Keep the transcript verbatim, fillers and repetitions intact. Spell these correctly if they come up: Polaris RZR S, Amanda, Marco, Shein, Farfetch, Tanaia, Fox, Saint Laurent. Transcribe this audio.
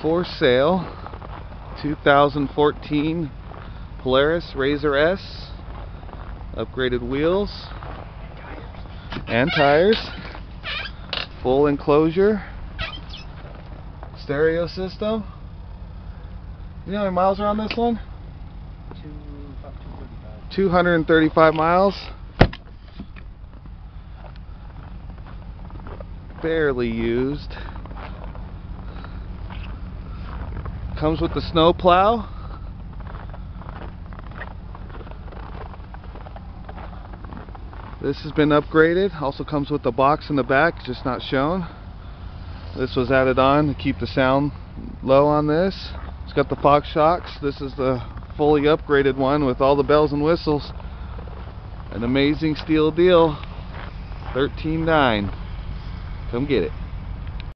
for sale, two thousand fourteen Polaris R Z R S, upgraded wheels and tires, full enclosure, stereo system. You know how many miles are on this one? two hundred thirty-five miles. Barely used. Comes with the snow plow. This has been upgraded. Also comes with the box in the back, just not shown. This was added on to keep the sound low on this. It's got the Fox shocks. This is the fully upgraded one with all the bells and whistles. An amazing steel deal. thirteen nine. Come get it.